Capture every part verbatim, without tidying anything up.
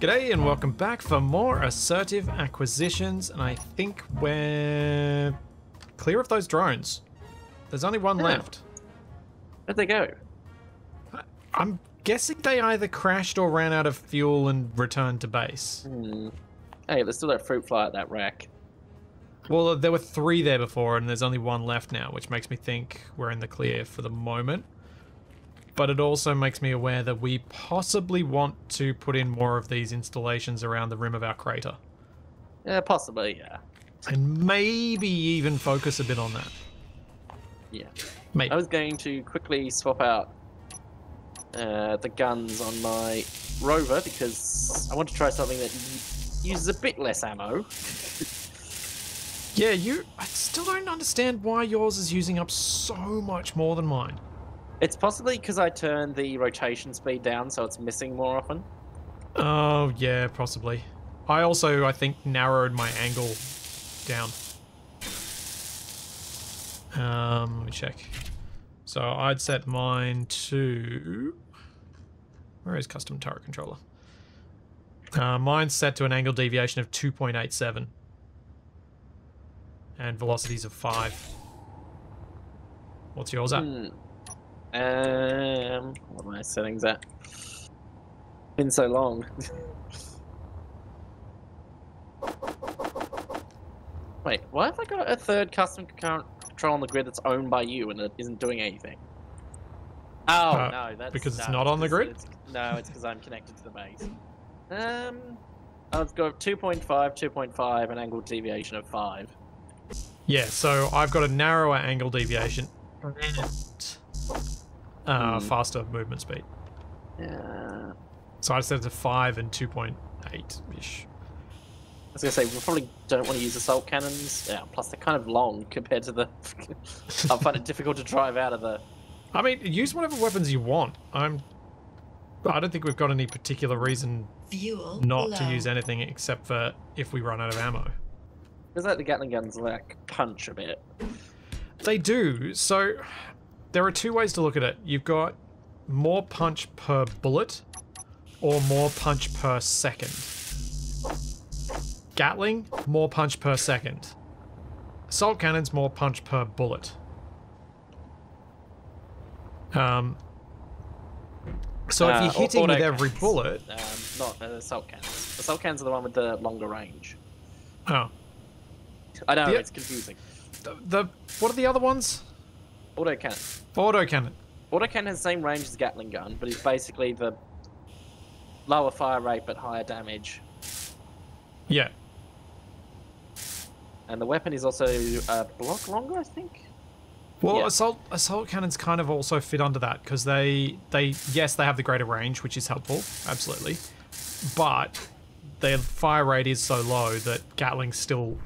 G'day and welcome back for more Assertive Acquisitions, and I think we're clear of those drones. There's only one oh. left. Where'd they go? I'm guessing they either crashed or ran out of fuel and returned to base. Hmm. Hey, there's still that fruit fly at that rack. Well, there were three there before, and there's only one left now, which makes me think we're in the clear for the moment. But it also makes me aware that we possibly want to put in more of these installations around the rim of our crater. Yeah, possibly, yeah. And maybe even focus a bit on that. Yeah. Maybe. I was going to quickly swap out uh, the guns on my rover because I want to try something that uses a bit less ammo. Yeah, you... I still don't understand why yours is using up so much more than mine. It's possibly because I turned the rotation speed down, so it's missing more often. Oh, yeah, possibly. I also, I think, narrowed my angle down. Um, let me check. So I'd set mine to... Where is custom turret controller? Uh, mine's set to an angle deviation of two point eight seven. And velocities of five. What's yours at? Hmm. Um, what are my settings at? Been so long. Wait, why have I got a third custom current control on the grid that's owned by you and it isn't doing anything? Oh, uh, no, that's... Because it's no, not on the grid? It's, no, it's because I'm connected to the base. Um, I've got two point five, two point five, an angle deviation of five. Yeah, so I've got a narrower angle deviation. Uh, mm. Faster movement speed. Yeah. So I set it to five and two point eight-ish. I was going to say, we probably don't want to use assault cannons. Yeah, plus they're kind of long compared to the... I find it difficult to drive out of the... I mean, use whatever weapons you want. I'm... I don't think we've got any particular reason Fuel not low. to use anything except for if we run out of ammo. It's like the Gatling guns like punch a bit. They do. So there are two ways to look at it. You've got more punch per bullet or more punch per second. Gatling, more punch per second. Assault cannons, more punch per bullet. Um, so uh, if you're hitting with every cannons. bullet... Um, not uh, assault cannons. Assault cannons are the one with the longer range. Oh. I know, the, it's confusing. The, the what are the other ones? Autocannon. Autocannon. Autocannon has the same range as Gatling gun, but it's basically the lower fire rate but higher damage. Yeah. And the weapon is also a block longer, I think. Well, yeah. assault assault cannons kind of also fit under that because they they yes they have the greater range, which is helpful, absolutely, but their fire rate is so low that Gatling still,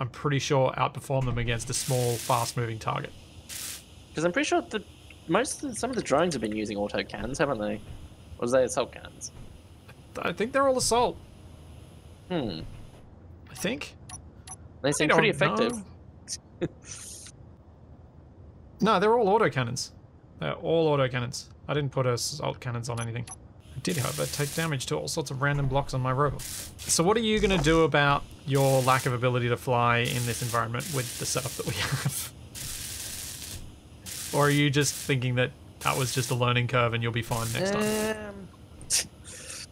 I'm pretty sure, outperform them against a small, fast-moving target. Because I'm pretty sure that most of the, some of the drones have been using auto cannons, haven't they? Or is they assault cannons? I think they're all assault. Hmm. I think. They seem pretty effective. No, they're all auto cannons. They're all auto cannons. I didn't put assault cannons on anything. I did, however, take damage to all sorts of random blocks on my rover. So what are you going to do about your lack of ability to fly in this environment with the setup that we have? Or are you just thinking that that was just a learning curve and you'll be fine next um, time?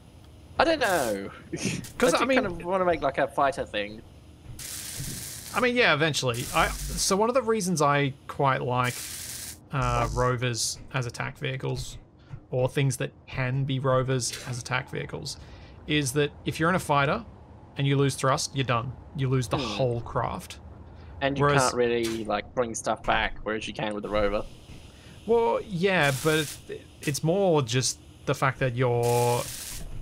I don't know. Because I, I mean, kind of want to make like a fighter thing. I mean, yeah, eventually. I so one of the reasons I quite like uh, rovers as attack vehicles, or things that can be rovers as attack vehicles, is that if you're in a fighter and you lose thrust, you're done. You lose the mm. whole craft. And you whereas, can't really like bring stuff back, whereas you can with the rover. Well, yeah, but it's more just the fact that you're,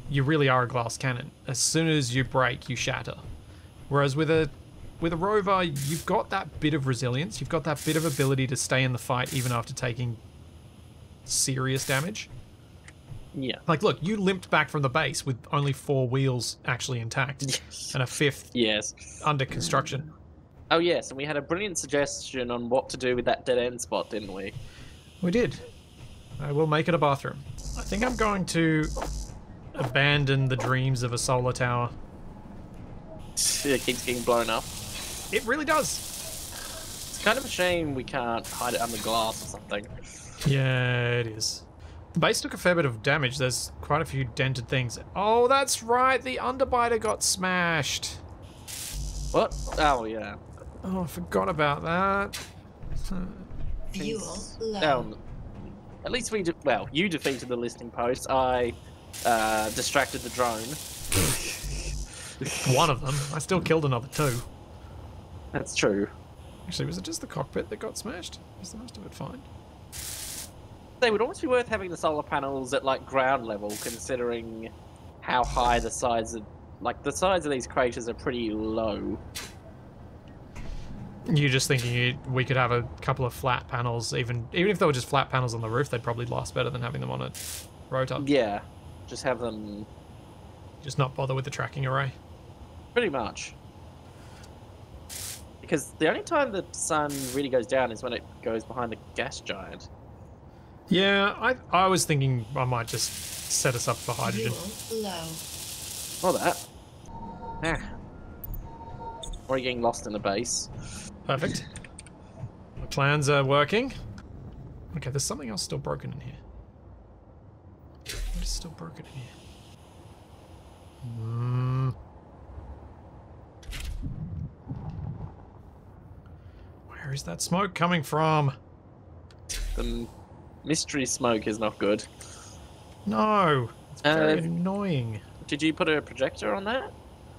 you really are a glass cannon. As soon as you break, you shatter. Whereas with a, with a rover, you've got that bit of resilience. You've got that bit of ability to stay in the fight even after taking serious damage. Yeah. Like, look, you limped back from the base with only four wheels actually intact yes. and a fifth yes. under construction. Oh, yes, and we had a brilliant suggestion on what to do with that dead-end spot, didn't we? We did. I will make it a bathroom. I think I'm going to abandon the dreams of a solar tower. It keeps getting blown up. It really does. It's kind of a shame we can't hide it under glass or something. Yeah, it is. The base took a fair bit of damage. There's quite a few dented things. Oh, that's right. The Underbiter got smashed. What? Oh, yeah. Oh, I forgot about that. Fuel low. Um, at least we... Well, you defeated the listening post. I uh, distracted the drone. One of them. I still killed another two. That's true. Actually, was it just the cockpit that got smashed? Is the most of it fine? They would almost be worth having the solar panels at like ground level, considering how high the sides of like the sides of these craters are pretty low. You're just thinking you, we could have a couple of flat panels, even even if they were just flat panels on the roof, they'd probably last better than having them on a rotor. Yeah, just have them. Just not bother with the tracking array. Pretty much. Because the only time the sun really goes down is when it goes behind the gas giant. Yeah, I I was thinking I might just set us up for hydrogen. Low. Or that. Ah. Or you're getting lost in the base. Perfect. My plans are working. Okay, there's something else still broken in here. What is still broken in here? Mm. Where is that smoke coming from? The mystery smoke is not good. No, it's very uh, annoying. Did you put a projector on that?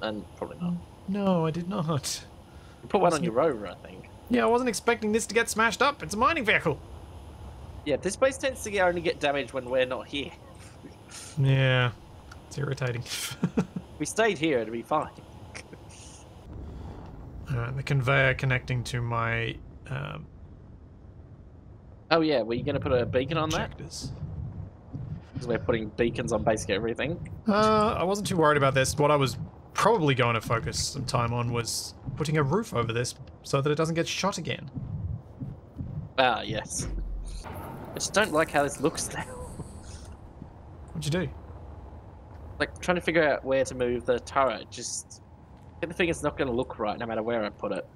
And probably not. No, I did not. You put one on your rover, I think. Yeah, I wasn't expecting this to get smashed up. It's a mining vehicle. Yeah, this base tends to only get damaged when we're not here. Yeah. It's irritating. We stayed here, it'd be fine. Uh, the conveyor connecting to my... Um, oh yeah, were you going to put a beacon on projectors. That? Because we're putting beacons on basically everything. Uh, I wasn't too worried about this. What I was probably going to focus some time on was putting a roof over this so that it doesn't get shot again. Ah, uh, yes. I just don't like how this looks now. What'd you do? Like, trying to figure out where to move the turret, just... the thing is not going to look right, no matter where I put it.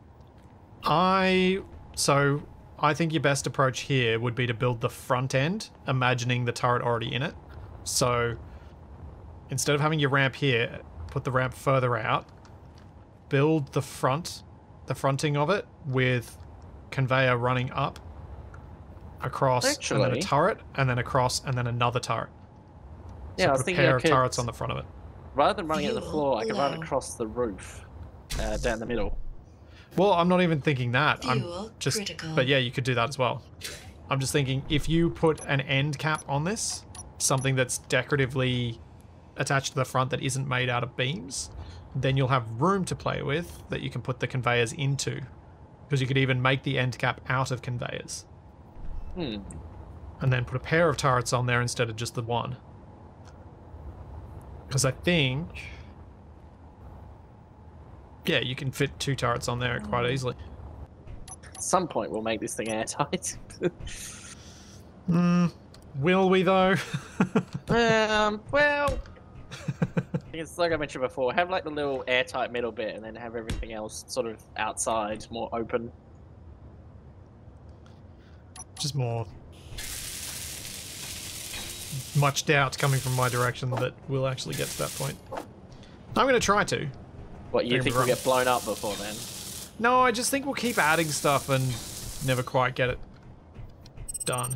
I... So, I think your best approach here would be to build the front end, imagining the turret already in it. So, instead of having your ramp here, put the ramp further out. Build the front, the fronting of it, with conveyor running up, across, Actually, and then a turret, and then across, and then another turret. So yeah, I was thinking I could, turrets on the front of it. Rather than running at the floor, I could run across the roof, uh, down the middle. Well, I'm not even thinking that. I'm just, critical. But yeah, you could do that as well. I'm just thinking if you put an end cap on this, something that's decoratively attached to the front that isn't made out of beams, then you'll have room to play with that you can put the conveyors into, because you could even make the end cap out of conveyors. Hmm. And then put a pair of turrets on there instead of just the one. Because I think, yeah, you can fit two turrets on there quite easily. At some point we'll make this thing airtight. mm, will we though? um, well, it's like I mentioned before, have like the little airtight middle bit and then have everything else sort of outside, more open. Just more... much doubt coming from my direction that we'll actually get to that point. I'm going to try to. What, you think we'll get blown up before then? No, I just think we'll keep adding stuff and never quite get it done.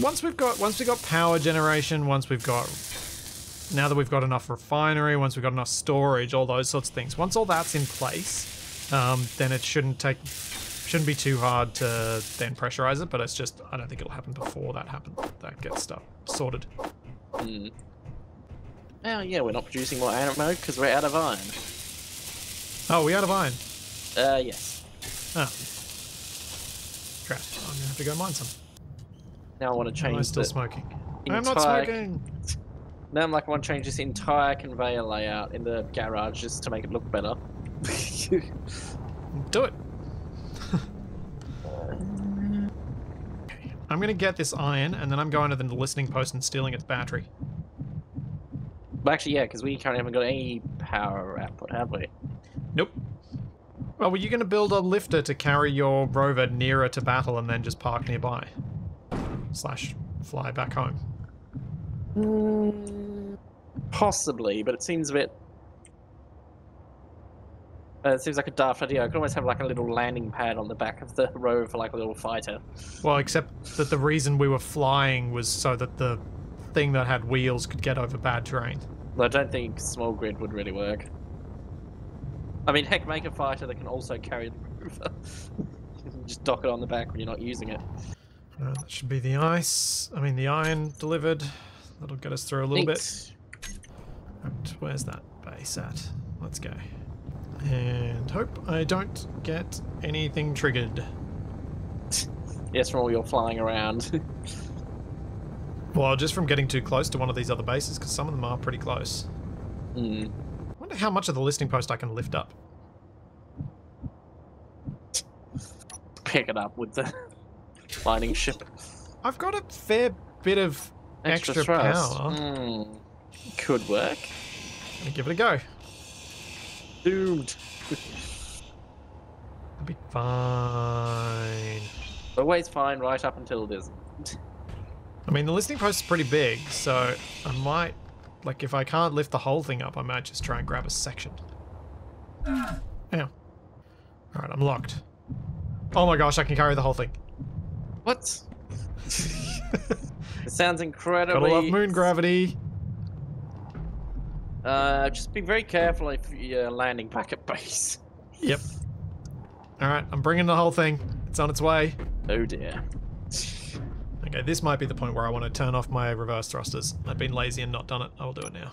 Once we've got, once we've got power generation, once we've got, now that we've got enough refinery, once we've got enough storage, all those sorts of things. Once all that's in place, um, then it shouldn't take, shouldn't be too hard to then pressurize it, but it's just, I don't think it'll happen before that happens. That gets stuff sorted. Mm. Oh yeah, we're not producing more ammo because we're out of iron. Oh, we're out of iron? Uh, yes. Oh. Crap, I'm going to have to go mine some. Now I want to change no, I'm still smoking. Entire... I'm not smoking! Now I'm like, I want to change this entire conveyor layout in the garage just to make it look better. Do it! I'm going to get this iron, and then I'm going to the listening post and stealing its battery. Well, actually, yeah, because we currently haven't got any power output, have we? Nope. Well, were you going to build a lifter to carry your rover nearer to battle and then just park nearby? Slash fly back home? Mm, possibly, but it seems a bit... Uh, it seems like a daft idea. I could almost have like a little landing pad on the back of the rover for like a little fighter. Well, except that the reason we were flying was so that the thing that had wheels could get over bad terrain. I don't think small grid would really work. I mean, heck, make a fighter that can also carry the rover. Just dock it on the back when you're not using it. Uh, that should be the ice. I mean, the iron delivered. That'll get us through a little Thanks. bit. And where's that base at? Let's go. And hope I don't get anything triggered. Yes, from all your flying around. Well, just from getting too close to one of these other bases, because some of them are pretty close. Mm. I wonder how much of the listening post I can lift up. Pick it up with the mining ship. I've got a fair bit of extra, extra power. Mm. Could work. Let me give it a go. Doomed. It'll be fine. Always fine right up until it isn't. I mean, the listening post is pretty big, so I might, like, if I can't lift the whole thing up, I might just try and grab a section. Ow. Alright, I'm locked. Oh my gosh, I can carry the whole thing. What? It sounds incredibly... Gotta love moon gravity. Uh, just be very careful if you're landing back at base. Yep. Alright, I'm bringing the whole thing. It's on its way. Oh dear. Okay, this might be the point where I want to turn off my reverse thrusters. I've been lazy and not done it. I'll do it now.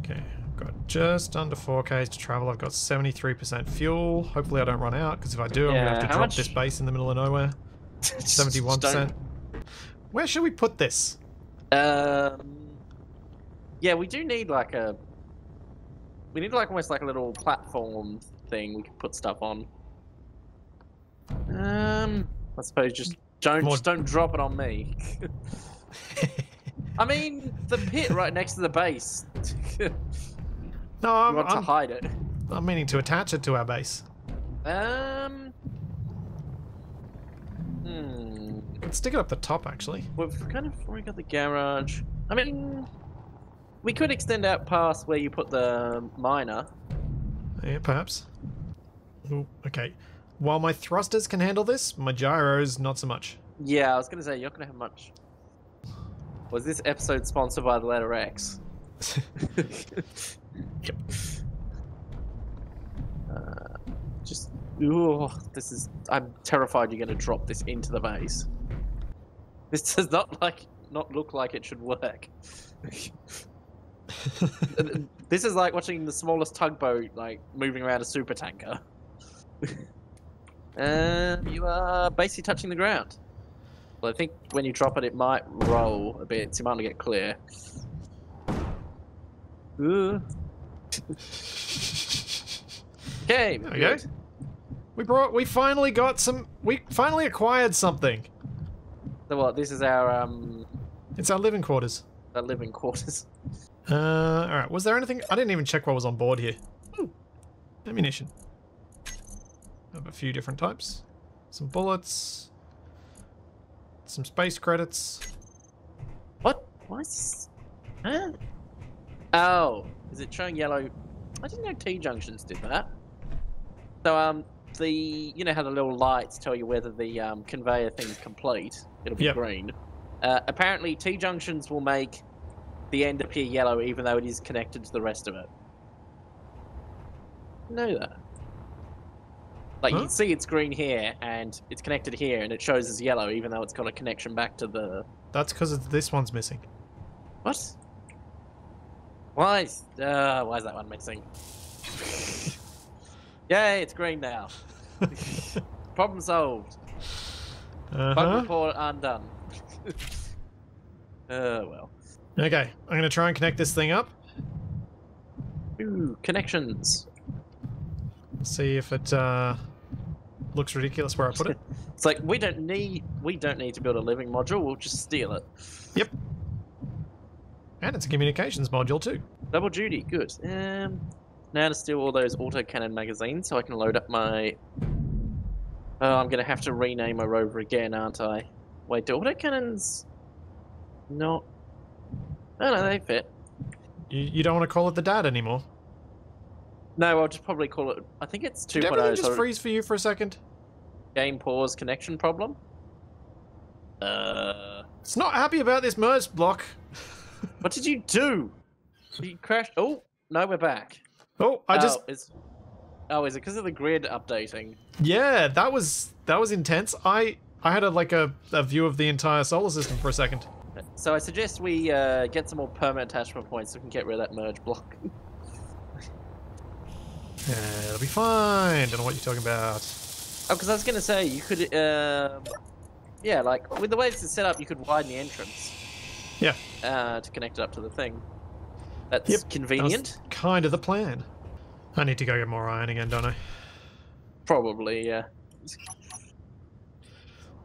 Okay, I've got just under four K to travel. I've got seventy-three percent fuel. Hopefully I don't run out, because if I do, yeah, I'm going to have to drop much? this base in the middle of nowhere. seventy-one percent. Where should we put this? Um... Yeah, we do need like a, we need like almost like a little platform thing we can put stuff on. Um, I suppose just don't More... just don't drop it on me. I mean, the pit right next to the base. No, I'm, you want I'm, to hide it. I'm meaning to attach it to our base. Um. Hmm. We can stick it up the top, actually. We've kind of already got the garage. I mean. We could extend out past where you put the miner. Yeah, perhaps. Ooh, okay. While my thrusters can handle this, my gyros not so much. Yeah, I was going to say, you're not going to have much. Was this episode sponsored by the letter X? Yep. Uh, just, ooh, this is, I'm terrified you're going to drop this into the base. This does not, like, not look like it should work. This is like watching the smallest tugboat like moving around a super tanker. And you are basically touching the ground. Well, I think when you drop it, it might roll a bit, so you might not get clear. Okay, there we go. We brought. We finally got some. We finally acquired something. So what? This is our um. It's our living quarters. Our living quarters. Uh, alright, was there anything? I didn't even check what was on board here. Ooh, ammunition. I have a few different types. Some bullets. Some space credits. What? What? Huh? Oh, is it showing yellow? I didn't know T-junctions did that. So, um, the, you know how the little lights tell you whether the um, conveyor thing's complete? It'll be yep. green. Uh, apparently T-junctions will make the end appear yellow, even though it is connected to the rest of it. Know that. Like, huh? You can see it's green here, and it's connected here, and it shows as yellow, even though it's got a connection back to the... That's because this one's missing. What? Why is... Uh, why is that one missing? Yay, it's green now. Problem solved. Uh-huh. Bug report undone. Oh, uh, well. Okay, I'm going to try and connect this thing up. Ooh, connections. See if it uh, looks ridiculous where I put it. It's like, we don't need we don't need to build a living module, we'll just steal it. Yep. And it's a communications module too. Double duty, good. Um, now to steal all those autocannon magazines so I can load up my... Oh, I'm going to have to rename my rover again, aren't I? Wait, do autocannons... not... Oh no, they fit. You, you don't want to call it the Dad anymore? No, I'll just probably call it... I think it's two point oh. Did everything just freeze for you for a second? Game pause, connection problem? Uh... It's not happy about this merge block. What did you do? You crashed... Oh, no, we're back. Oh, I oh, just... It's... Oh, is it because of the grid updating? Yeah, that was that was intense. I I had a, like a, a view of the entire solar system for a second. So I suggest we uh, get some more permanent attachment points so we can get rid of that merge block. Yeah, it'll be fine. Don't know what you're talking about. Oh, because I was going to say, you could... Uh, yeah, like, with the way this is set up, you could widen the entrance. Yeah. Uh, to connect it up to the thing. That's yep. convenient. That's kind of the plan. I need to go get more iron again, don't I? Probably, yeah.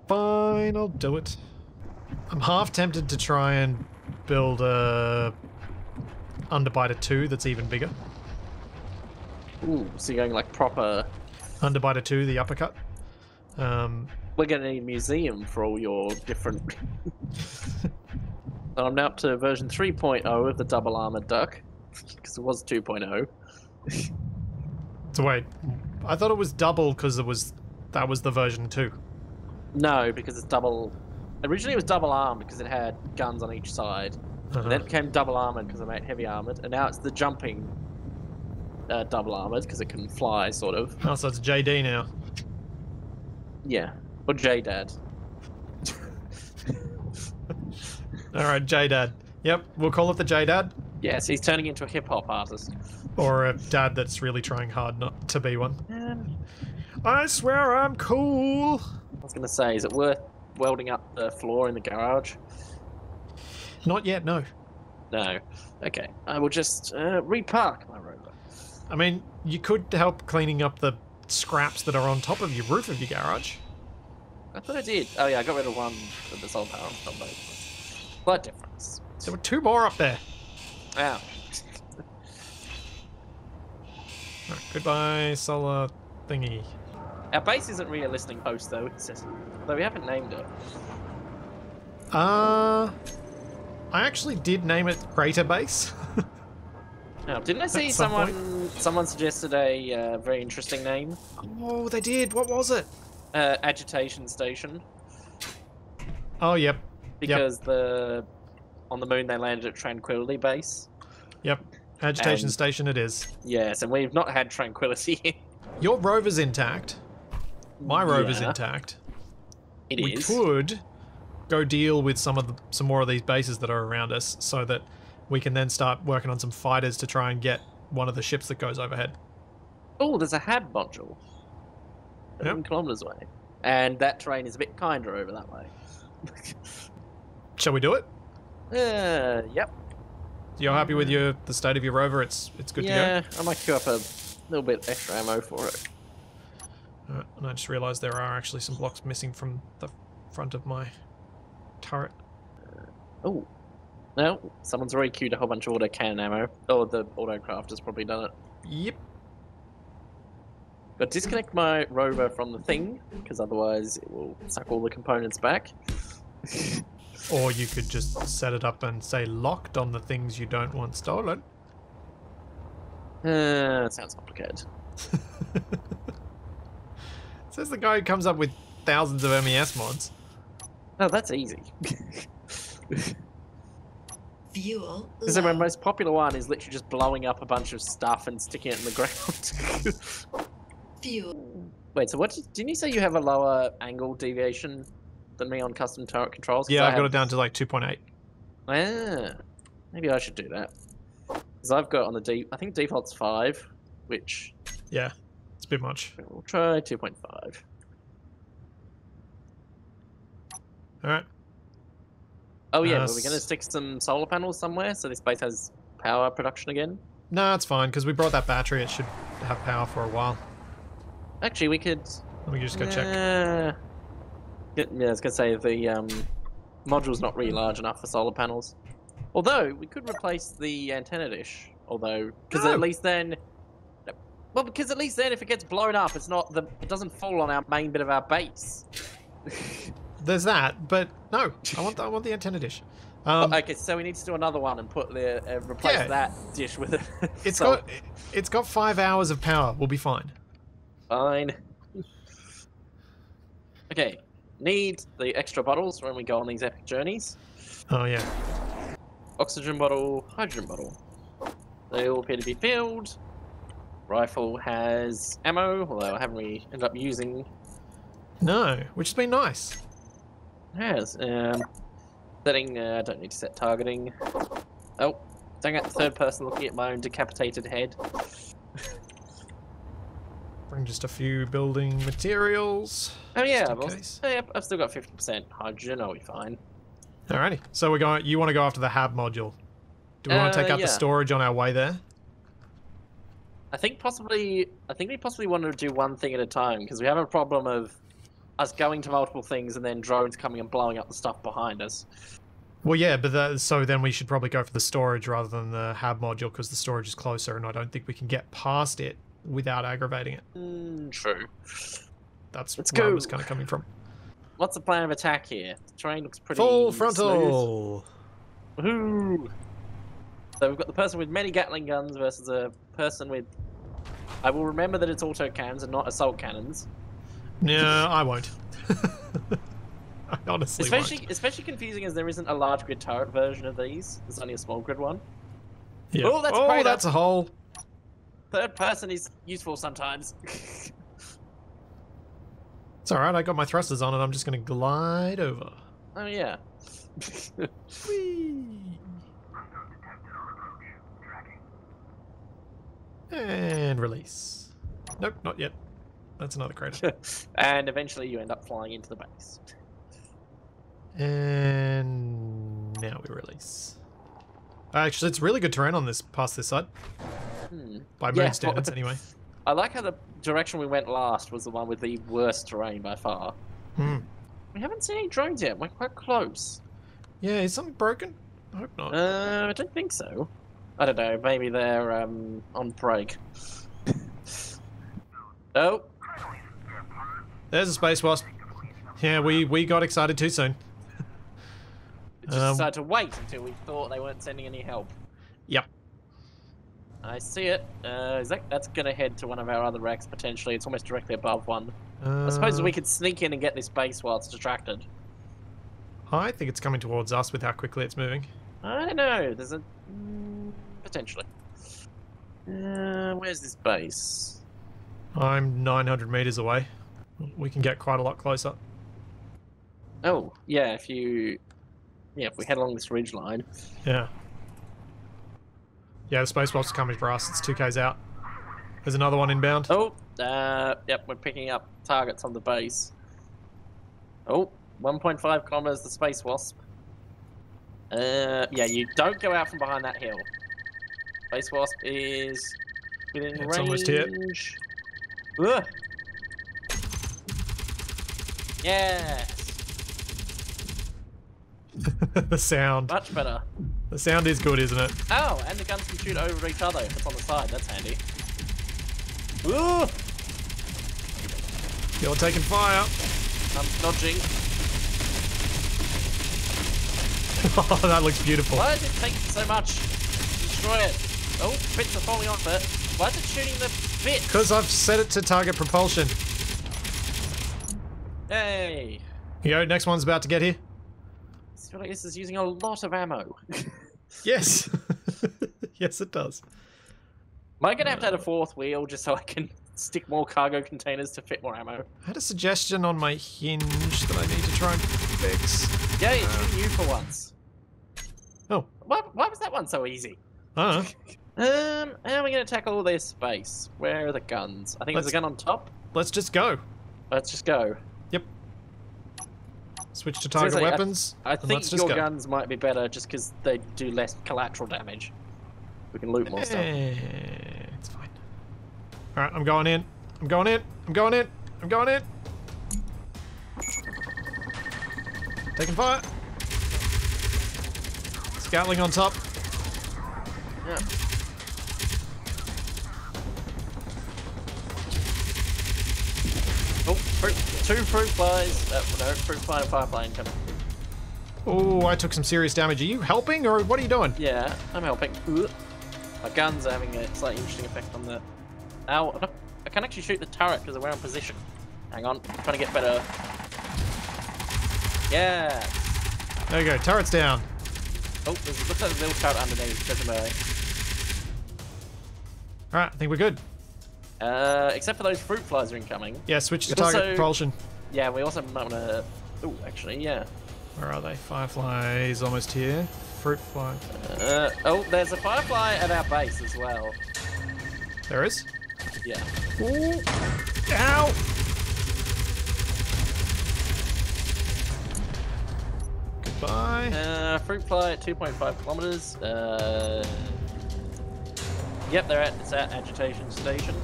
Fine, I'll do it. I'm half tempted to try and build a... Underbiter two that's even bigger. Ooh, so you're going like proper... Underbiter two, the uppercut. Um... We're going to need a museum for all your different... I'm now up to version three point oh of the double armored duck, because it was two point oh. So wait, I thought it was double because it was that was the version two. No, because it's double. Originally, it was double armed because it had guns on each side. Uh-huh. And then it became double armored because it made heavy armored, and now it's the jumping uh, double armored because it can fly, sort of. Oh, so it's J D now. Yeah, or J Dad. Alright, J Dad. Yep, we'll call it the J Dad. Yes, he's turning into a hip hop artist. Or a dad that's really trying hard not to be one. Um, I swear I'm cool! I was gonna say, is it worth welding up the floor in the garage? Not yet, no. No. Okay, I will just uh, repark my rover. I mean, you could help cleaning up the scraps that are on top of your roof of your garage. I thought I did. Oh yeah, I got rid of one of the solar power on top of it. Blood difference. There were two more up there. Wow. Right, goodbye, solar thingy. Our base isn't really a listening post, though. It's just, although we haven't named it. Uh, I actually did name it Crater Base. Oh, didn't I see some someone? Point? Someone suggested a uh, very interesting name. Oh, they did. What was it? Uh, Agitation Station. Oh, yep. Because yep. the on the moon they landed at Tranquility Base. Yep, Agitation and, Station it is. Yes, and we've not had Tranquility. Your rover's intact. My rover's yeah. intact. It we is. We could go deal with some of the, some more of these bases that are around us, so that we can then start working on some fighters to try and get one of the ships that goes overhead. Oh, there's a H A B module. Seven yep. kilometers away, and that terrain is a bit kinder over that way. Shall we do it? Uh, yep. You're happy with your the state of your rover? It's it's good yeah, to go. Yeah, I might queue up a little bit extra ammo for it. Alright, and I just realised there are actually some blocks missing from the front of my turret. Uh, oh, no, someone's already queued a whole bunch of auto cannon ammo. Oh, the autocraft has probably done it. Yep. But disconnect my rover from the thing, because otherwise it will suck all the components back. Or you could just set it up and say locked on the things you don't want stolen. Uh, that sounds complicated. Says the guy who comes up with thousands of M E S mods. Oh, that's easy. Fuel. Because my most popular one is literally just blowing up a bunch of stuff and sticking it in the ground. Fuel. Wait, so what? Didn't you say you have a lower angle deviation than me on custom turret controls? Yeah, I've got it down to like two point eight. Ah, maybe I should do that. Because I've got on the deep, I think default's five, which... Yeah, it's a bit much. We'll try two point five. Alright. Oh yeah, uh, are we going to stick some solar panels somewhere so this base has power production again? No, nah, it's fine, because we brought that battery, it should have power for a while. Actually, we could... Let me just go uh, check. Yeah, I was going to say, the um, module's not really large enough for solar panels. Although, we could replace the antenna dish. Although, because no. at least then... Well, because at least then if it gets blown up, it's not the, it doesn't fall on our main bit of our base. There's that, but no. I want the, I want the antenna dish. Um, oh, okay, so we need to do another one and put the uh, replace yeah. that dish with it. It's so. got it's got five hours of power. We'll be fine. Fine. Okay, need the extra bottles when we go on these epic journeys. Oh yeah. Oxygen bottle, hydrogen bottle. They all appear to be filled. Rifle has ammo, although haven't we ended up using? No, which has been nice. It has. Um, setting, I uh, don't need to set targeting. Oh, dang it, third person looking at my own decapitated head. Bring just a few building materials. Oh yeah, I've, also, oh, yeah, I've still got fifty percent hydrogen, I'll be fine. Alrighty, so we're going, you want to go after the hab module. Do we uh, want to take out yeah. the storage on our way there? I think possibly, I think we possibly want to do one thing at a time, because we have a problem of us going to multiple things and then drones coming and blowing up the stuff behind us. Well, yeah, but that, so then we should probably go for the storage rather than the hab module, because the storage is closer and I don't think we can get past it without aggravating it. Mm, true. That's Let's where go. I was kind of coming from. What's the plan of attack here? The terrain looks pretty Full frontal! Smooth. Woohoo! So we've got the person with many Gatling guns versus a person with... I will remember that it's auto cannons and not assault cannons. No, I won't. I honestly especially, won't. Especially confusing as there isn't a large grid turret version of these. There's only a small grid one. Yeah. Oh, that's, oh that's a hole. Third person is useful sometimes. It's alright, I got my thrusters on and I'm just going to glide over. Oh yeah. Whee! And release. Nope, not yet. That's another crater. And eventually you end up flying into the base. And now we release. Actually, it's really good terrain on this, past this side. Hmm. By moon yeah, standards, well, anyway. I like how the direction we went last was the one with the worst terrain by far. Hmm. We haven't seen any drones yet. We're quite close. Yeah, is something broken? I hope not. Uh, I don't think so. I don't know, maybe they're um, on break. Oh. There's a space wasp. Yeah, we, we got excited too soon. Just um, decided to wait until we thought they weren't sending any help. Yep. I see it. Uh, is that, that's going to head to one of our other racks potentially. It's almost directly above one. Uh, I suppose we could sneak in and get this base while it's distracted. I think it's coming towards us with how quickly it's moving. I don't know. There's a... Potentially. Uh, where's this base? I'm nine hundred meters away. We can get quite a lot closer. Oh, yeah, if you... Yeah, if we head along this ridge line. Yeah. Yeah, the space wasps are coming for us. It's two Ks out. There's another one inbound. Oh, uh, yep, we're picking up targets on the base. Oh, one point five kilometers, the space wasp. Uh, yeah, you don't go out from behind that hill. Space wasp is within it's range. It's almost here. Ugh. Yes. The sound. Much better. The sound is good, isn't it? Oh, and the guns can shoot over each other if it's on the side. That's handy. Ooh. You're taking fire. I'm dodging. Oh, that looks beautiful. Why does it take so much to destroy it? Oh, bits are falling off it. Why is it shooting the bits? Because I've set it to target propulsion. Hey. You go, next one's about to get here. I feel like this is using a lot of ammo. Yes. Yes, it does. Am I going to have to add a fourth wheel just so I can stick more cargo containers to fit more ammo? I had a suggestion on my hinge that I need to try and fix. Yeah, it's uh, you for once. Oh. Why, why was that one so easy? I don't know. Um, how are we going to tackle all this space? Where are the guns? I think let's, there's a gun on top. Let's just go. Let's just go. Yep. Switch to target Seriously, weapons. I, I think let's just your go. guns might be better just because they do less collateral damage. We can loot more eh, stuff. It's fine. Alright, I'm going in. I'm going in. I'm going in. I'm going in. Taking fire. It's Gatling on top. Yeah. Oh, fruit, two fruit flies. Uh, no, fruit fly and firefly incoming. Oh, I took some serious damage. Are you helping or what are you doing? Yeah, I'm helping. Ugh. My guns are having a slightly interesting effect on the... Ow, I, I can't actually shoot the turret because of where I'm positioned. Hang on, I'm trying to get better. Yeah. There you go, turret's down. Oh, there's, looks like there's a little turret underneath. Alright, I think we're good. Uh, except for those fruit flies are incoming. Yeah, switch to target also, propulsion. Yeah, we also might want to... Oh, actually, yeah. Where are they? Fireflies almost here. Fruit fly. Uh, oh, there's a firefly at our base as well. There is? Yeah. Ooh. Ow! Goodbye. Uh, fruit fly at two point five kilometers. Uh, yep, they're at, it's at Agitation Station.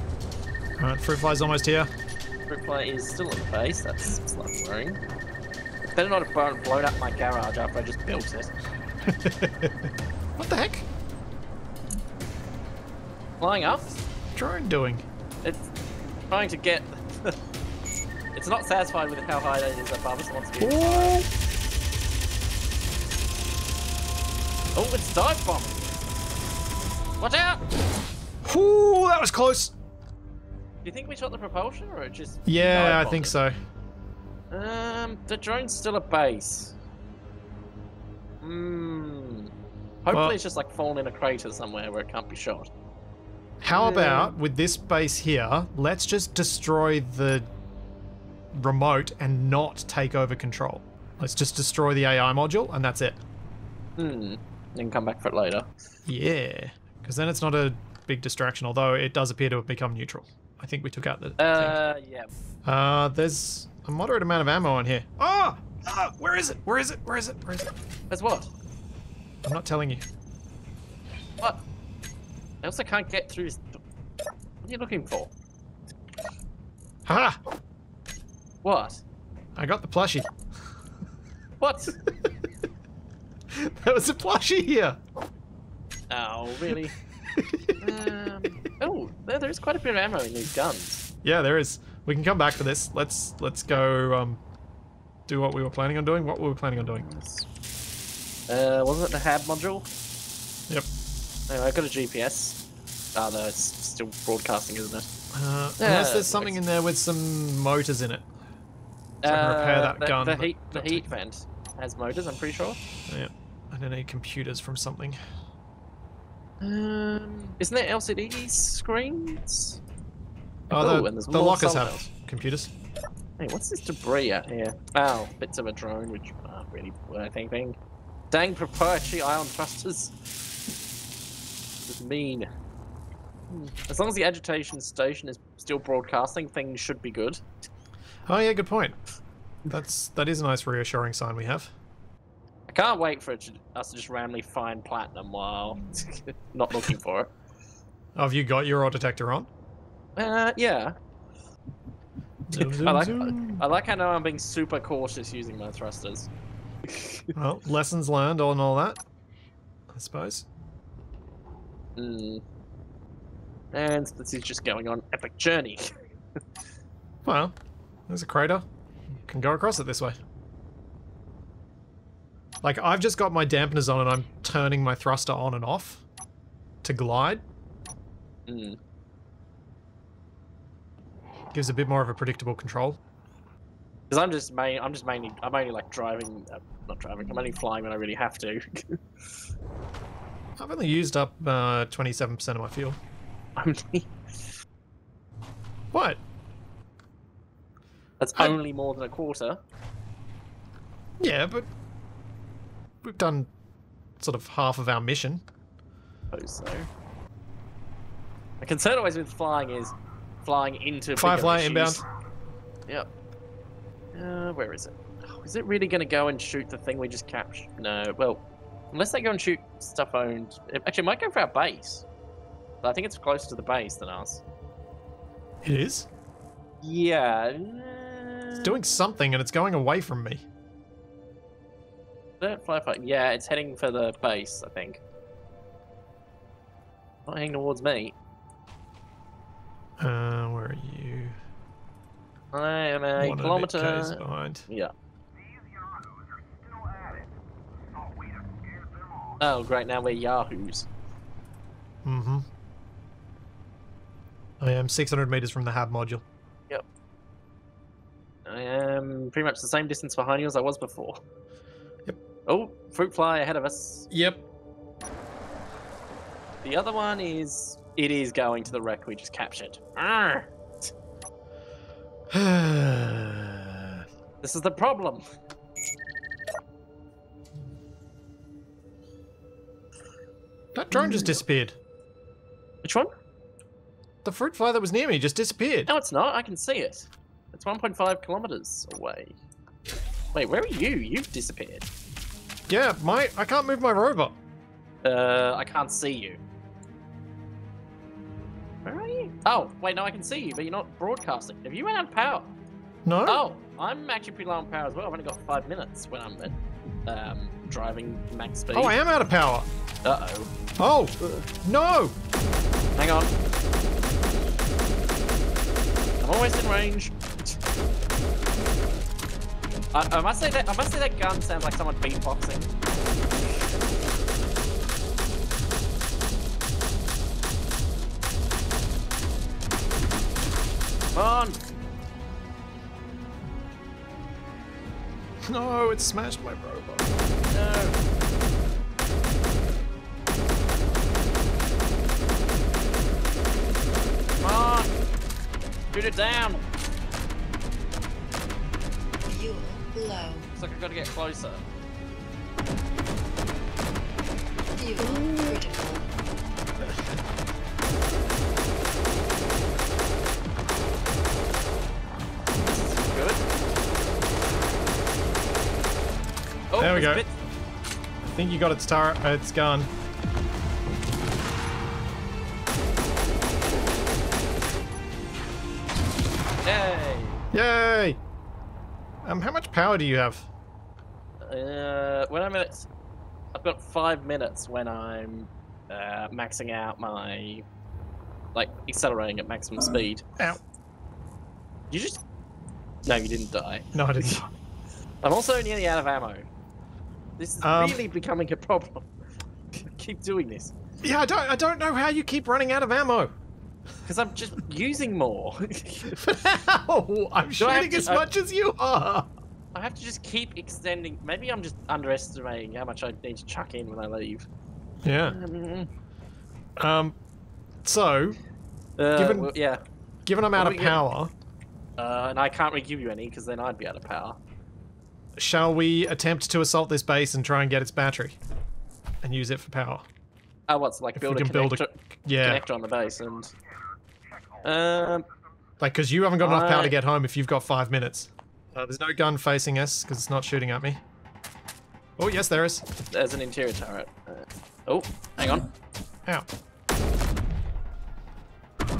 Alright, fruit fly's almost here. Fruit fly is still in the base, that's not worrying. Better not have blown up my garage after I just built it. What the heck? Flying up? What's the drone doing? It's trying to get... It's not satisfied with how high it is above us. Wants to get... Oh, it's dive bombing. Watch out! Ooh, that was close. Do you think we shot the propulsion or it just... Yeah, I think so. Um, the drone's still at base. Hmm. Hopefully well, it's just like falling in a crater somewhere where it can't be shot. How yeah. about with this base here, let's just destroy the remote and not take over control. Let's just destroy the A I module and that's it. Hmm. Then come back for it later. Yeah. Because then it's not a big distraction, although it does appear to have become neutral. I think we took out the Uh, thing. yeah. Uh, there's... a moderate amount of ammo in here. Oh! oh! Where is it? Where is it? Where is it? Where is it? That's what? I'm not telling you. What? I also can't get through. What are you looking for? Ha! What? I got the plushie. What? That was a plushie here. Oh, really? um, oh, there, there is quite a bit of ammo in these guns. Yeah, there is. We can come back to this. Let's let's go um, do what we were planning on doing. What were we planning on doing? Uh, wasn't it the H A B module? Yep. Anyway, I got a G P S. Ah, oh, no, it's still broadcasting, isn't it? Uh, yeah, unless there's something in there with some motors in it. So uh, I can repair that the, gun. The heat, the heat vent has motors, I'm pretty sure. Oh, yeah. I don't need computers from something. Um, isn't there L C D screens? Oh, Ooh, the, the lockers have else. computers. Hey, what's this debris out here? Oh, bits of a drone, which aren't really worth anything. Dang proprietary ion thrusters. It's mean. As long as the agitation station is still broadcasting, things should be good. Oh yeah, good point. That's that is a nice reassuring sign we have. I can't wait for it to, us to just randomly find platinum while not looking for it. Oh, have you got your ore detector on? Uh, yeah. Zoom, zoom, I, like, zoom. I, I like how now I'm being super cautious using my thrusters. Well, lessons learned on all that, I suppose. Mm. And this is just going on epic journey. Well, there's a crater. You can go across it this way. Like, I've just got my dampeners on and I'm turning my thruster on and off to glide. Hmm. Gives a bit more of a predictable control. Because I'm just main, I'm just mainly, I'm only like driving, uh, not driving. I'm only flying when I really have to. I've only used up uh, twenty-seven percent of my fuel. Only. What? That's I... only more than a quarter. Yeah, but we've done sort of half of our mission. I suppose so. My concern always with flying is. Flying into Firefly inbound. Yep. Uh, where is it? Oh, is it really going to go and shoot the thing we just captured? No. Well, unless they go and shoot stuff owned. Actually, it might go for our base. But I think it's closer to the base than us. It is? Yeah. It's doing something and it's going away from me. Did it fly apart? Yeah, it's heading for the base, I think. Not heading towards me. Uh, where are you? I am a One kilometer. Of it behind. Yeah. Oh, great, now we're Yahoos. Mm-hmm. I am six hundred meters from the hab module. Yep. I am pretty much the same distance behind you as I was before. Yep. Oh, fruit fly ahead of us. Yep. The other one is... It is going to the wreck we just captured. Arr! This is the problem. That drone just disappeared. Which one? The fruit fly that was near me just disappeared. No, it's not. I can see it. It's one point five kilometers away. Wait, where are you? You've disappeared. Yeah, my I can't move my robot. Uh, I can't see you. Where are you? Oh, wait, no, I can see you, but you're not broadcasting. Have you run out of power? No. Oh, I'm actually pretty low on power as well. I've only got five minutes when I'm at um, driving max speed. Oh, I am out of power. Uh-oh. Oh, no! Hang on. I'm almost in range. I, I must say that I must say that gun sounds like someone beatboxing. Come on! No, it smashed my robot. No. Shoot it down! You're low. Looks like I've got to get closer. You're critical. This is good. Oh, there we go. Bit... I think you got its turret. It's gone. Yay! Yay! Um, how much power do you have? Uh, when I'm at, I've got five minutes when I'm uh, maxing out my, like, accelerating at maximum speed. Ow! You just? No, you didn't die. No, I didn't. I'm also nearly out of ammo. This is um, really becoming a problem. Keep doing this. Yeah, I don't. I don't know how you keep running out of ammo. Because I'm just using more. Ow, I'm Do shooting to, as much I, as you are. I have to just keep extending. Maybe I'm just underestimating how much I need to chuck in when I leave. Yeah. Um. um so, uh, given well, yeah, given I'm out of power, uh, and I can't really give you any because then I'd be out of power. Shall we attempt to assault this base and try and get its battery, and use it for power? Oh, what's like build a, build a connector? Yeah. Connector on the base and. Um, like, because you haven't got enough I... power to get home if you've got five minutes. Uh, there's no gun facing us, because it's not shooting at me. Oh, yes, there is. There's an interior turret. Uh, oh, hang on. Ow. Are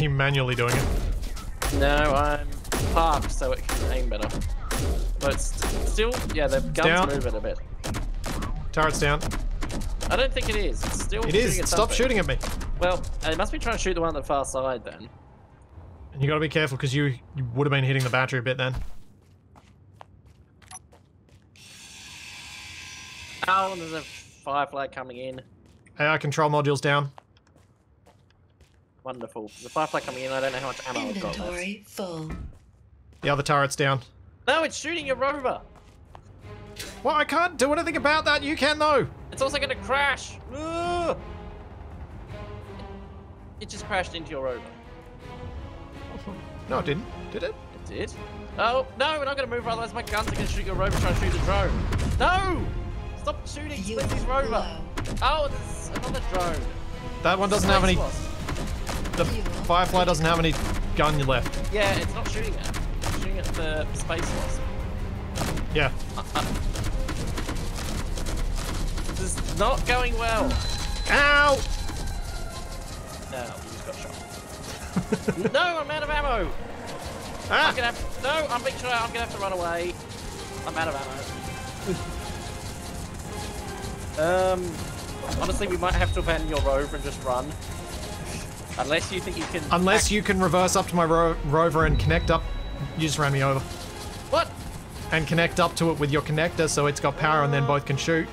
you manually doing it? No, I'm parked so it can aim better. But it's still, yeah, the guns down. Move it a bit. Turret's down. I don't think it is. It's still It is. At Stop something. shooting at me. Well, it must be trying to shoot the one on the far side then. And you gotta be careful because you, you would have been hitting the battery a bit then. Oh, there's a firefly coming in. A I control module's down. Wonderful. The firefly coming in, I don't know how much ammo I've got. Inventory full. The other turret's down. No, it's shooting your rover! Well, I can't do anything about that, you can though! It's also gonna crash! Ugh. It just crashed into your rover. No, it didn't. Did it? It did. Oh, no, we're not going to move, otherwise my guns are going to shoot your rover trying to shoot the drone. No! Stop shooting, split this rover. Oh, there's another drone. That one doesn't have any... The Firefly doesn't have any gun left. Yeah, it's not shooting at it. It's shooting at the space wasp. Yeah. Uh -uh. This is not going well. Ow! No, you just got shot. No, I'm out of ammo. Ah. I'm gonna have to, no, I'm being shot. I'm gonna have to run away. I'm out of ammo. um, honestly, we might have to abandon your rover and just run. Unless you think you can... Unless you can reverse up to my ro rover and connect up... You just ran me over. What? And connect up to it with your connector so it's got power uh, and then both can shoot.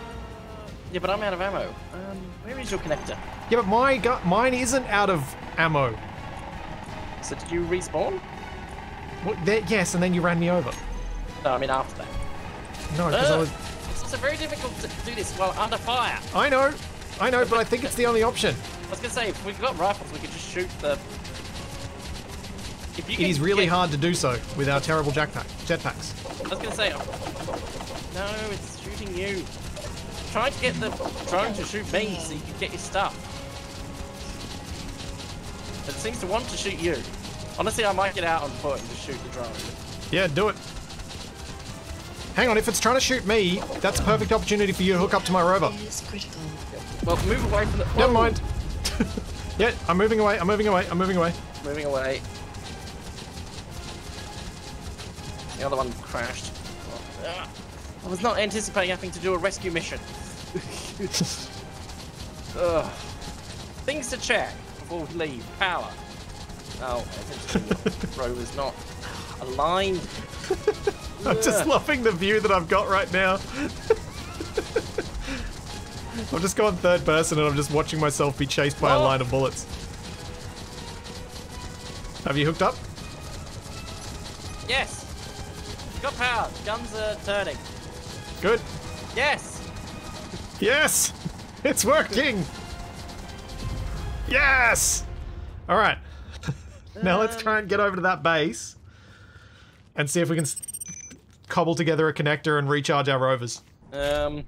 Yeah, but I'm out of ammo. Um, where is your connector? Yeah, but my gu mine isn't out of ammo. So did you respawn? Well, there, yes, and then you ran me over. No, I mean after that. No, because uh, I was... It's very difficult to do this while under fire. I know. I know, but I think it's the only option. I was going to say, if we've got rifles, we could just shoot the... If you can, it is really get... hard to do so with our terrible jetpack, jetpacks. I was going to say... No, it's shooting you. Try to get the drone to shoot me so you can get your stuff. It seems to want to shoot you. Honestly, I might get out on foot and just shoot the drone. Yeah, do it. Hang on, if it's trying to shoot me, that's a perfect opportunity for you to hook up to my rover. Well, move away from the... Never mind. Yeah, I'm moving away, I'm moving away, I'm moving away. Moving away. The other one crashed. I was not anticipating having to do a rescue mission. Ugh. Things to check before we leave. Power. Oh, essentially rover's not aligned. I'm just loving the view that I've got right now. I've just gone third person and I'm just watching myself be chased by oh. a line of bullets. Have you hooked up? Yes. Got power. Guns are turning. Good. Yes. Yes. It's working. Yes. All right. Now let's try and get over to that base and see if we can cobble together a connector and recharge our rovers. Um...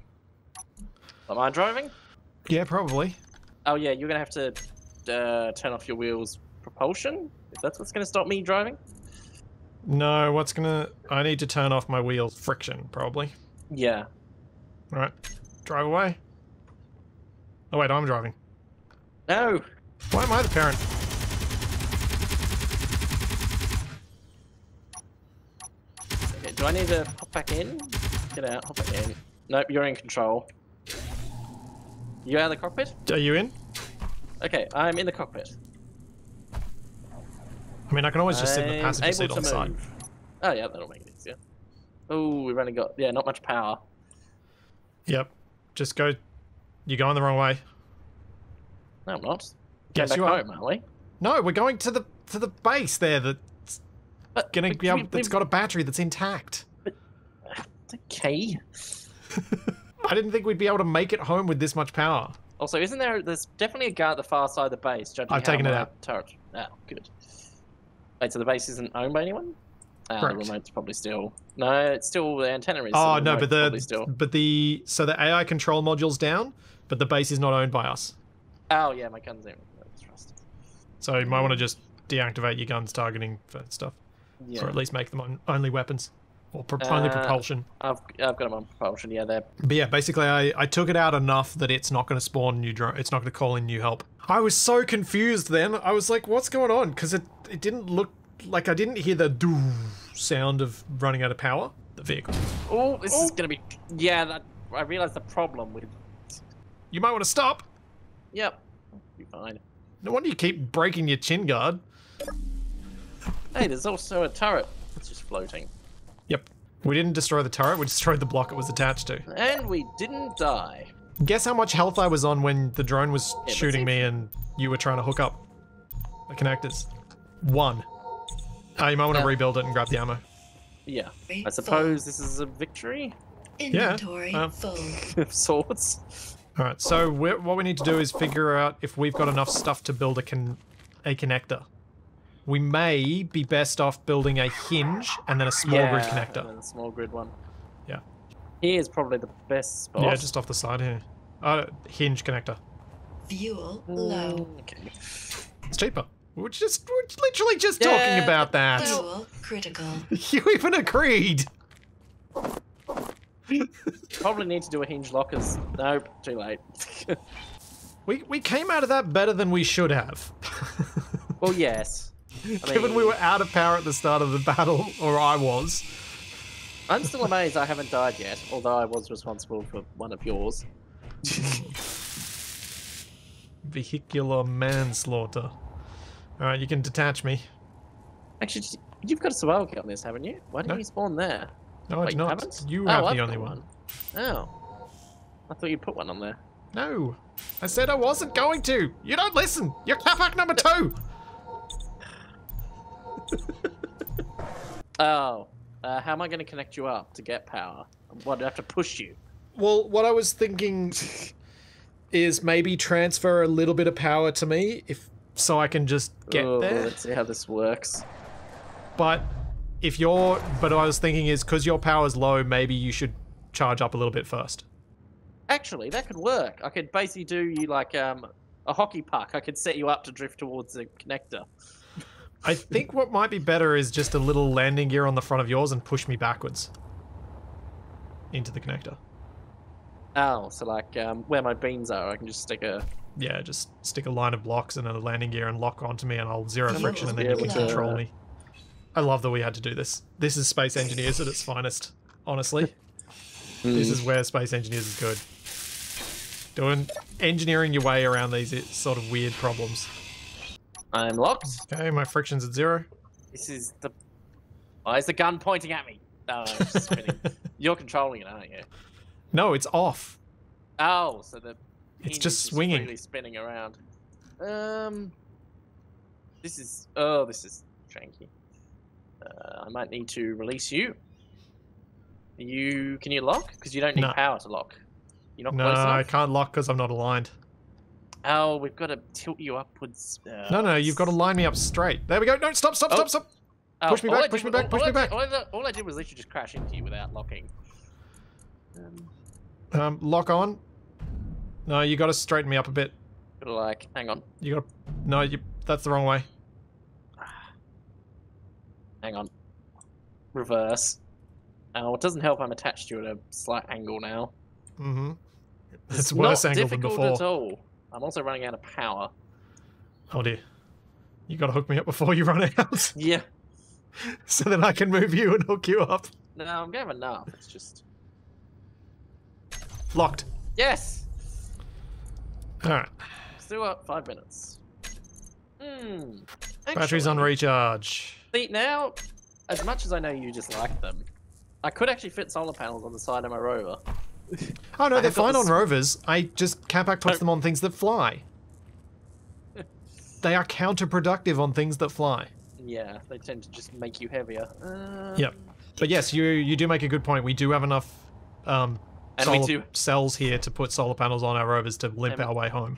Am I driving? Yeah, probably. Oh yeah, you're gonna have to uh, turn off your wheels propulsion? If that's what's gonna stop me driving? No, what's gonna... I need to turn off my wheels friction, probably. Yeah. Alright, drive away. Oh wait, I'm driving. No! Why am I the parent? Okay, do I need to hop back in? Get out, hop back in. Nope, you're in control. You out of the cockpit? Are you in? Okay, I'm in the cockpit. I mean, I can always just sit in the passenger seat on the side. Oh yeah, that'll make it easier. Oh, we've only got, yeah, not much power. Yep, just go, you're going the wrong way. No, I'm not. Yes, you are. Home, aren't we? No, we're going to the to the base there that's, but, gonna but be able, we, that's got a battery that's intact. But, okay. I didn't think we'd be able to make it home with this much power. Also, isn't there... There's definitely a guard at the far side of the base. I've taken it out. Turret. Oh, good. Wait, so the base isn't owned by anyone? Oh, correct. The remote's probably still... No, it's still... The antenna is... Oh, no, but the... Still... But the... So the A I control module's down, but the base is not owned by us. Oh, yeah, my gun's in. So you might want to just deactivate your guns targeting for stuff. Yeah. Or at least make them only weapons. Or pro uh, only propulsion. I've, I've got them on propulsion, yeah. They're... But yeah, basically I, I took it out enough that it's not going to spawn new drone. It's not going to call in new help. I was so confused then. I was like, what's going on? Because it, it didn't look... Like, I didn't hear the doo sound of running out of power. The vehicle. Oh, this oh. is going to be... Yeah, that, I realised the problem with... You might want to stop. Yep. Be fine. No wonder you keep breaking your chin guard. Hey, there's also a turret. It's just floating. Yep. We didn't destroy the turret, we destroyed the block it was attached to. And we didn't die. Guess how much health I was on when the drone was yeah, shooting me and you were trying to hook up the connectors? One. Uh, you might want to uh, rebuild it and grab the ammo. Yeah. I suppose this is a victory? Inventory yeah. full. Of sorts. Alright, so we're, what we need to do is figure out if we've got enough stuff to build a, con a connector. We may be best off building a hinge and then a small yeah, grid connector. And then a small grid one. Yeah. Here's probably the best spot. Yeah, just off the side here. Uh, hinge connector. Fuel low. Okay. It's cheaper. We're just we're literally just yeah. talking about that. Fuel critical. You even agreed. Probably need to do a hinge lockers. Nope, too late. we we came out of that better than we should have. Well, yes. I mean, given we were out of power at the start of the battle, or I was, I'm still amazed I haven't died yet, although I was responsible for one of yours. Vehicular manslaughter. Alright, you can detach me. Actually, you've got a survival kit on this, haven't you? Why didn't no. you spawn there? No, I did not. Haven't? You oh, have I've the only one. one. Oh. I thought you put one on there. No. I said I wasn't going to. You don't listen. You're Capac number two. Oh. Uh, how am I going to connect you up to get power? What, do I have to push you? Well, what I was thinking is maybe transfer a little bit of power to me, if so I can just get Ooh, there. Let's see how this works. But if you're, but what I was thinking is because your power's low, maybe you should charge up a little bit first. Actually, that could work. I could basically do you like um, a hockey puck. I could set you up to drift towards the connector. I think what might be better is just a little landing gear on the front of yours and push me backwards into the connector. Oh, so like um, where my beams are, I can just stick a... Yeah, just stick a line of blocks and then a landing gear and lock onto me and I'll zero friction and then you can control me. I love that we had to do this. This is Space Engineers at its finest, honestly. Mm. This is where Space Engineers is good. Doing engineering your way around these sort of weird problems. I'm locked. Okay, my friction's at zero. This is the... Why is the gun pointing at me? Oh, I'm just spinning. You're controlling it, aren't you? No, it's off. Oh, so the... It's just swinging. Really spinning around. Um... This is... Oh, this is janky. Uh, I might need to release you. You... Can you lock? Because you don't need no. power to lock. You're not no, close enough. I can't lock because I'm not aligned. Oh, we've got to tilt you upwards. Uh, no, no, you've got to line me up straight. There we go. No, stop, stop, oh. stop, stop. Oh, push me back, push me back, push me back. All I did was literally just crash into you without locking. Um, um lock on. No, you got to straighten me up a bit. Gotta like, hang on. You got to, no, you. That's the wrong way. Hang on. Reverse. Oh, it doesn't help. I'm attached to you at a slight angle now. Mm-hmm. It's, it's worse angle than before. Not difficult at all. I'm also running out of power. Oh dear. You gotta hook me up before you run out. Yeah. So then I can move you and hook you up. No, I'm gonna have enough. It's just... Locked. Yes! Alright. Still up five minutes. Hmm. Batteries on recharge. See, now, as much as I know you dislike them, I could actually fit solar panels on the side of my rover. Oh no, they're fine on rovers. I just Capac puts them on things that fly. They are counterproductive on things that fly. Yeah, they tend to just make you heavier. Um... Yep. But yes, you you do make a good point. We do have enough um, solar cells here to put solar panels on our rovers to limp our way home.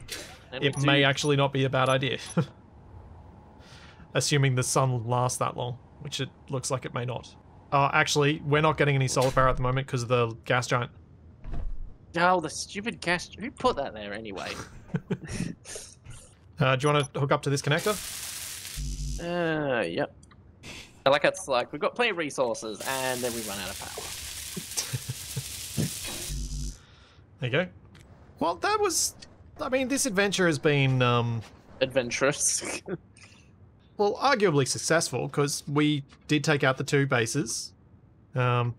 It may actually not be a bad idea. Assuming the sun lasts that long, which it looks like it may not. Uh, actually, we're not getting any solar power at the moment because of the gas giant. Oh, the stupid gas... Who put that there anyway? uh, do you want to hook up to this connector? Uh, yep. I like it's like, we've got plenty of resources and then we run out of power. There you go. Well, that was... I mean, this adventure has been... Um, Adventurous. Well, arguably successful because we did take out the two bases. Um...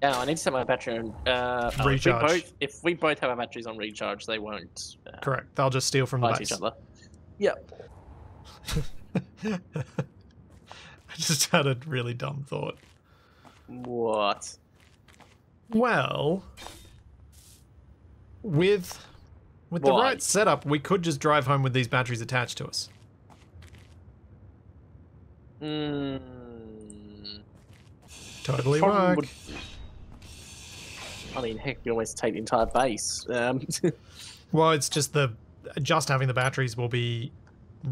Yeah, I need to set my battery on uh, recharge. If we, both, if we both have our batteries on recharge, they won't. Uh, Correct. They'll just steal from the base. Each other. Yep. I just had a really dumb thought. What? Well, with with what? the right setup, we could just drive home with these batteries attached to us. Hmm. Totally work. Would... I mean, heck, you always take the entire base. Um, well, it's just the just having the batteries will be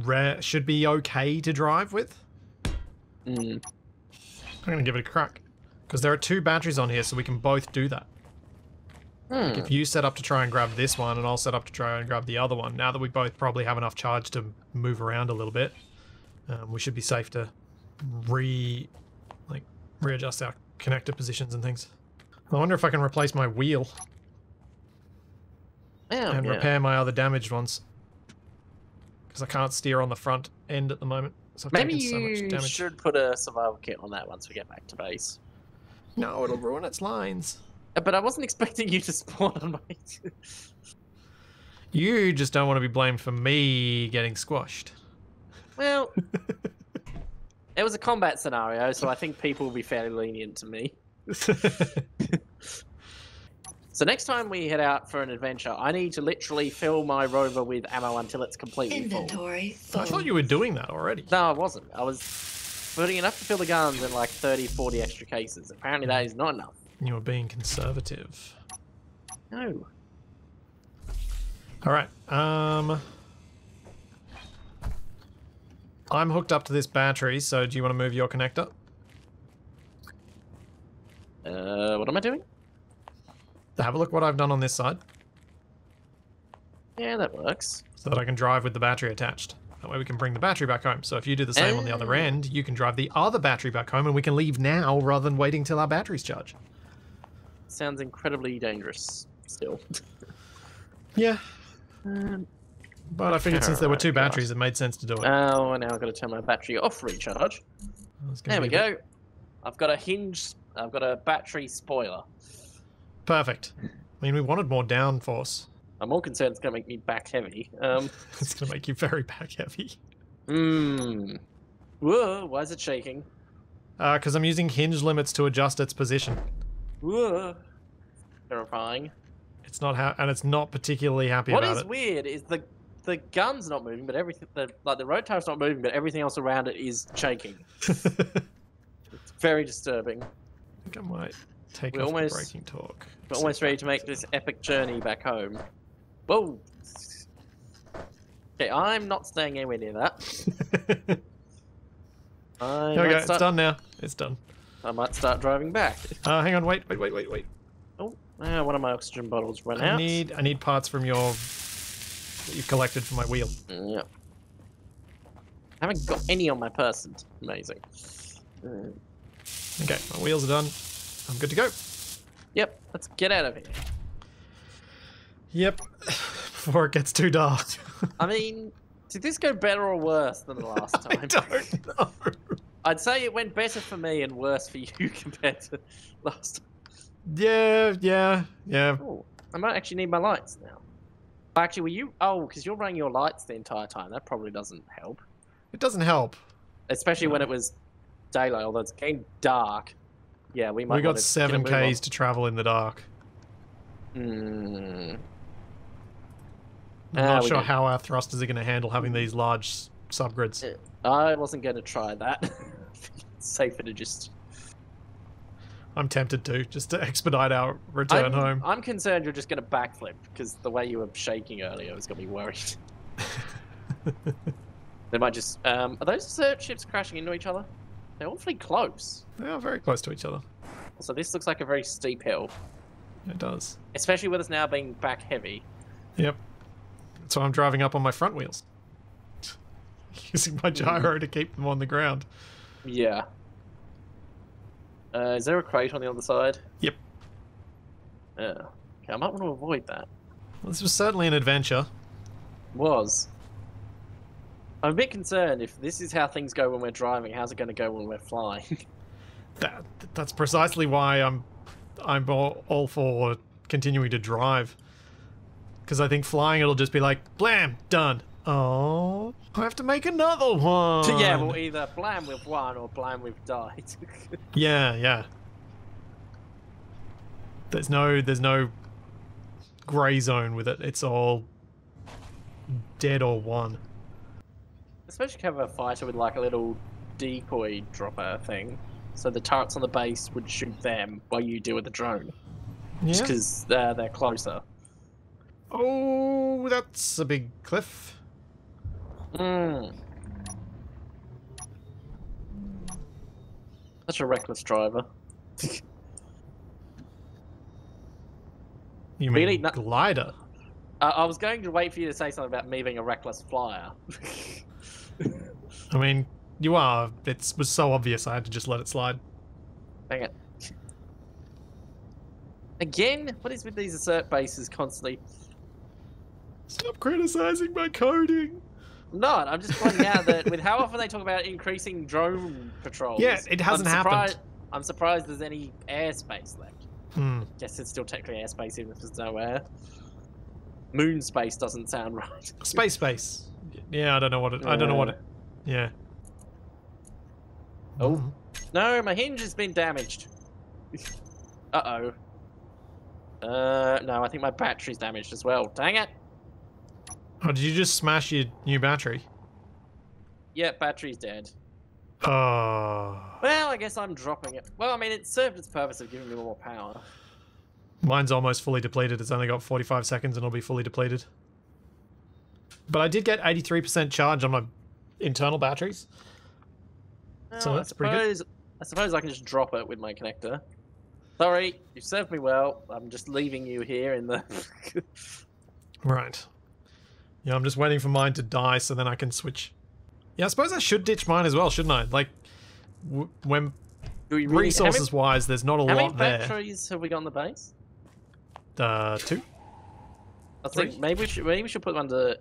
rare, should be okay to drive with. Mm. I'm gonna give it a crack because there are two batteries on here, so we can both do that. Mm. Like if you set up to try and grab this one, and I'll set up to try and grab the other one. Now that we both probably have enough charge to move around a little bit, um, we should be safe to re like readjust our connector positions and things. I wonder if I can replace my wheel oh, and yeah. repair my other damaged ones because I can't steer on the front end at the moment. So I've Maybe taken so much damage. You should put a survival kit on that once we get back to base. No, it'll ruin its lines. But I wasn't expecting you to spawn on my... You just don't want to be blamed for me getting squashed. Well, it was a combat scenario, so I think people will be fairly lenient to me. So next time we head out for an adventure, I need to literally fill my rover with ammo until it's completely Inventory full. full. I thought you were doing that already. No, I wasn't. I was putting enough to fill the guns in like thirty, forty extra cases. Apparently that is not enough. You were being conservative. No. All right. Um, I'm hooked up to this battery, so do you want to move your connector? Uh, what am I doing? Have a look what I've done on this side. Yeah, that works. So that I can drive with the battery attached. That way we can bring the battery back home. So if you do the same uh, on the other end, you can drive the other battery back home and we can leave now rather than waiting till our batteries charge. Sounds incredibly dangerous still. Yeah. Um, but I figured since there were two batteries, it made sense to do it. Oh, now I've got to turn my battery off for recharge. There we go. I've got a hinge. I've got a battery spoiler. Perfect. I mean, we wanted more downforce. I'm more concerned it's going to make me back heavy. Um, it's going to make you very back heavy. Mmm. Whoa, why is it shaking? Uh, because I'm using hinge limits to adjust its position. Whoa. Terrifying. It's not how, and it's not particularly happy about it. What is weird is the the gun's not moving, but everything, the, like the road tire's not moving, but everything else around it is shaking. It's very disturbing. I think I might. Take we're off almost, the braking torque. We're almost ready to make this epic journey back home. Whoa! Okay, I'm not staying anywhere near that. I Here we go, start... it's done now. It's done. I might start driving back. Uh, hang on, wait, wait, wait, wait, wait. Oh, uh, one of my oxygen bottles ran I out. Need, I need parts from your... that you've collected for my wheel. Yeah. I haven't got any on my person. Amazing. Mm. Okay, my wheels are done. I'm good to go. Yep, let's get out of here. Yep, before it gets too dark. I mean, did this go better or worse than the last time? I don't know. I'd say it went better for me and worse for you compared to last time. Yeah, yeah, yeah. Oh, I might actually need my lights now. Actually, were you... Oh, because you're running your lights the entire time. That probably doesn't help. It doesn't help. Especially no. when it was daylight, although it's getting dark. Yeah, we might. We got seven Ks to travel in the dark. Mm. I'm ah, not sure how our thrusters are going to handle having these large subgrids. I wasn't going to try that. It's safer to just. I'm tempted to just to expedite our return I'm, home. I'm concerned you're just going to backflip because the way you were shaking earlier was going to be worried. They might just. Um, are those search ships crashing into each other? They're awfully close. They are very close to each other. So this looks like a very steep hill. It does. Especially with us now being back heavy. Yep. That's why I'm driving up on my front wheels. Using my gyro to keep them on the ground. Yeah. Uh, is there a crate on the other side? Yep. Uh, okay, I might want to avoid that. Well, this was certainly an adventure. It was. I'm a bit concerned if this is how things go when we're driving. How's it going to go when we're flying? that that's precisely why I'm I'm all, all for continuing to drive, because I think flying it'll just be like blam done. Oh, I have to make another one. Yeah, well either blam we've won or blam we've died. yeah, yeah. There's no there's no grey zone with it. It's all dead or won. Especially have a fighter with like a little decoy dropper thing, so the turrets on the base would shoot them while you deal with the drone. Yeah. Just because uh, they're closer. Oh, that's a big cliff. Mm. Such a reckless driver. You mean really? Glider? Uh, I was going to wait for you to say something about me being a reckless flyer. I mean, you are. It was so obvious I had to just let it slide. Dang it. Again? What is with these assert bases constantly? Stop criticizing my coding! I'm not. I'm just pointing out that with how often they talk about increasing drone patrols. Yeah, it hasn't I'm happened. I'm surprised there's any airspace left. Hmm. I guess it's still technically airspace even if there's no air. Moon space doesn't sound right. Space space. Yeah, I don't know what it. Uh, I don't know what it. Yeah. Oh no, my hinge has been damaged. Uh oh. Uh no, I think my battery's damaged as well. Dang it! Oh, did you just smash your new battery? Yeah, battery's dead. Oh. Well, I guess I'm dropping it. Well, I mean, it served its purpose of giving me more power. Mine's almost fully depleted. It's only got forty-five seconds and it'll be fully depleted. But I did get eighty-three percent charge on my internal batteries. Oh, so that's suppose, pretty good. I suppose I can just drop it with my connector. Sorry, you served me well. I'm just leaving you here in the... Right. Yeah, I'm just waiting for mine to die so then I can switch. Yeah, I suppose I should ditch mine as well, shouldn't I? Like, w when really, resources-wise, there's not a lot there. How many batteries there. Have we got on the base? Uh, two. I Three. think maybe we should maybe we should put them under,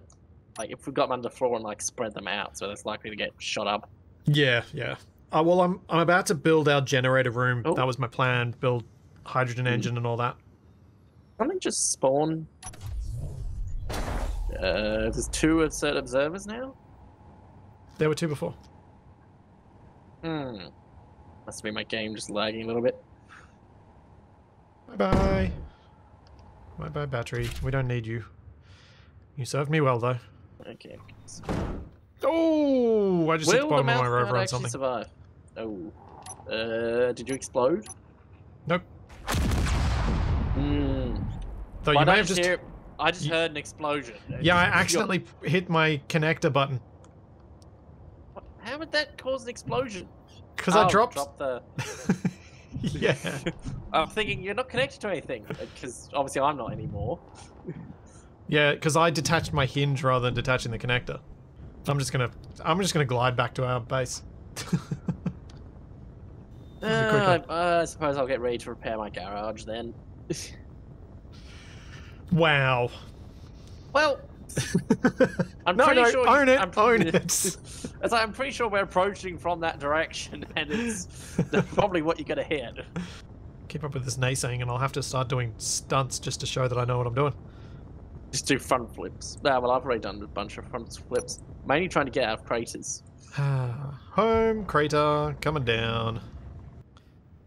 like, if we got them under floor and like spread them out, so that's likely to get shot up. Yeah, yeah. Uh, well, I'm I'm about to build our generator room. Oh. That was my plan. Build hydrogen mm. engine and all that. Something just spawn. Uh, there's two ASSERT observers now. There were two before. Hmm. Must be my game just lagging a little bit. Bye bye. Bye bye, battery. We don't need you. You served me well, though. Okay. Oh! I just hit the bottom of my rover on something. Survive? Oh. Uh, did you explode? Nope. Hmm. Though you may have just. Hear, I just you, heard an explosion. It yeah, just, I accidentally got... hit my connector button. How would that cause an explosion? Because oh, I dropped... dropped the... Yeah. I'm thinking you're not connected to anything, because obviously I'm not anymore. Yeah, because I detached my hinge rather than detaching the connector. I'm just gonna, I'm just gonna glide back to our base. uh, uh, I suppose I'll get ready to repair my garage then. Wow. Well. I'm no, pretty no, sure own you, it, I'm, own it. It's like, I'm pretty sure we're approaching from that direction, and it's probably what you're going to hit. Keep up with this naysaying, and I'll have to start doing stunts just to show that I know what I'm doing. Just do front flips. No, well, I've already done a bunch of front flips. Mainly trying to get out of craters. Home, crater, coming down.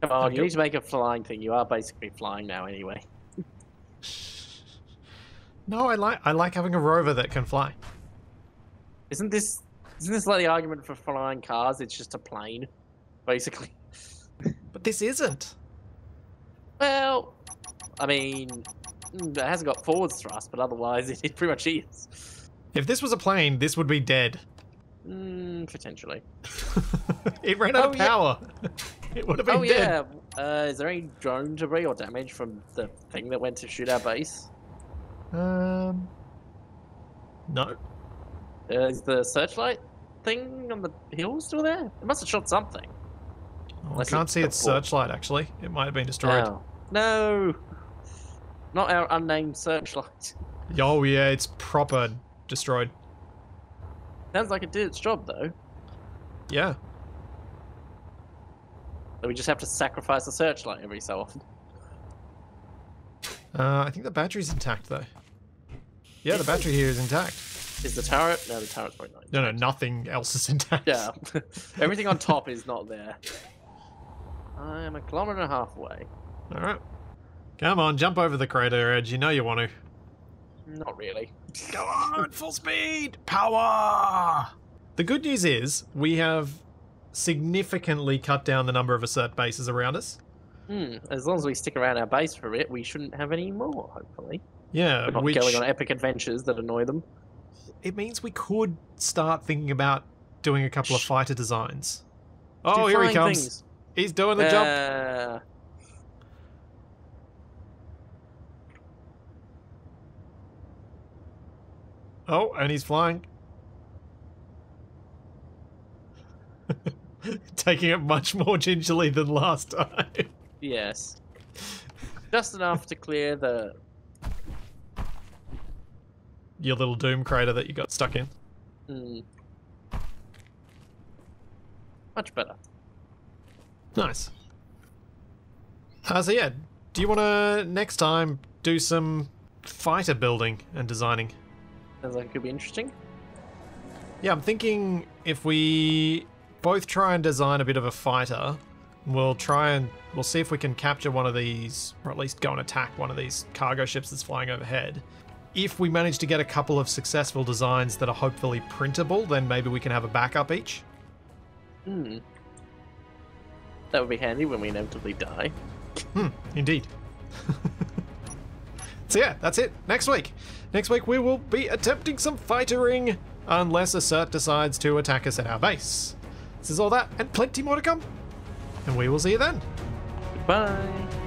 Come on, you need to make a flying thing. You are basically flying now anyway. No, I like I like having a rover that can fly. Isn't this isn't this like the argument for flying cars? It's just a plane, basically. But this isn't. Well, I mean, it hasn't got forward thrust, but otherwise it, it pretty much is. If this was a plane, this would be dead. Mm, potentially. It ran out oh, of power. Yeah. It would have been oh, dead. Oh yeah. Uh, is there any drone debris or damage from the thing that went to shoot our base? Um. No. Uh, is the searchlight thing on the hill still there? It must have shot something. Oh, I can't see its searchlight actually. It might have been destroyed. Oh. No. Not our unnamed searchlight. Oh yeah, it's proper destroyed. Sounds like it did its job though. Yeah. So we just have to sacrifice the searchlight every so often. Uh, I think the battery's intact though. Yeah, the battery here is intact. Is the turret? No, the turret's probably not intact. No, no, nothing else is intact. Yeah, everything on top is not there. I am a kilometre and a half away. All right. Come on, jump over the crater edge. You know you want to. Not really. Go on, full speed! Power! The good news is we have significantly cut down the number of ASSERT bases around us. Hmm, as long as we stick around our base for it, we shouldn't have any more, hopefully. Yeah, we're not which, going on epic adventures that annoy them. It means we could start thinking about doing a couple Shh. of fighter designs. Oh, Do here he comes. Things. He's doing the uh... jump. Oh, and he's flying. Taking it much more gingerly than last time. Yes. Just enough to clear the... Your little doom crater that you got stuck in. Mm. Much better. Nice. Uh, so yeah, do you want to next time do some fighter building and designing? Sounds like it could be interesting. Yeah, I'm thinking if we both try and design a bit of a fighter, we'll try and we'll see if we can capture one of these, or at least go and attack one of these cargo ships that's flying overhead. If we manage to get a couple of successful designs that are hopefully printable, then maybe we can have a backup each. Hmm. That would be handy when we inevitably die. Hmm, indeed. So yeah, that's it. Next week. Next week we will be attempting some fightering, unless Assert decides to attack us at our base. This is all that, and plenty more to come. And we will see you then. Goodbye.